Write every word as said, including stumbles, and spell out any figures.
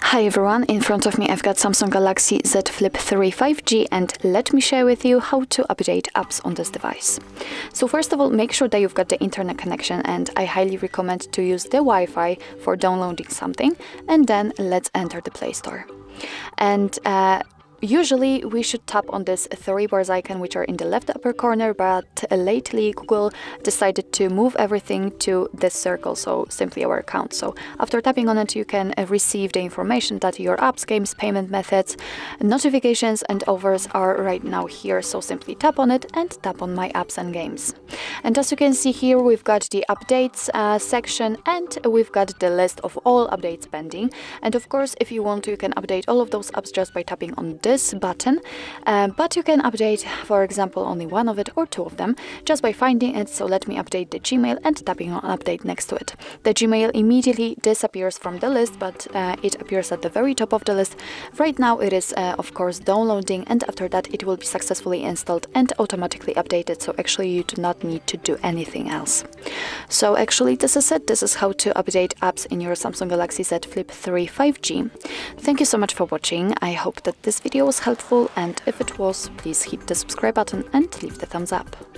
Hi everyone, in front of me I've got Samsung Galaxy Z Flip three five G, and let me share with you how to update apps on this device. So first of all, make sure that you've got the internet connection, and I highly recommend to use the Wi-Fi for downloading something, and then let's enter the Play Store. And uh, usually we should tap on this three bars icon which are in the left upper corner, but lately Google decided to move everything to this circle, so simply our account. So after tapping on it you can receive the information that your apps, games, payment methods, notifications and offers are right now here, so simply tap on it and tap on my apps and games. And as you can see here we've got the updates uh, section, and we've got the list of all updates pending, and of course if you want to you can update all of those apps just by tapping on this button, um, but you can update for example only one of it or two of them just by finding it. So let me update the Gmail and tapping on update next to it. The Gmail immediately disappears from the list, but uh, it appears at the very top of the list. Right now it is uh, of course downloading, and after that it will be successfully installed and automatically updated, so actually you do not need to do anything else. So actually this is it. This is how to update apps in your Samsung Galaxy Z Flip three five G. Thank you so much for watching. I hope that this video was helpful, and if it was, please hit the subscribe button and leave the thumbs up.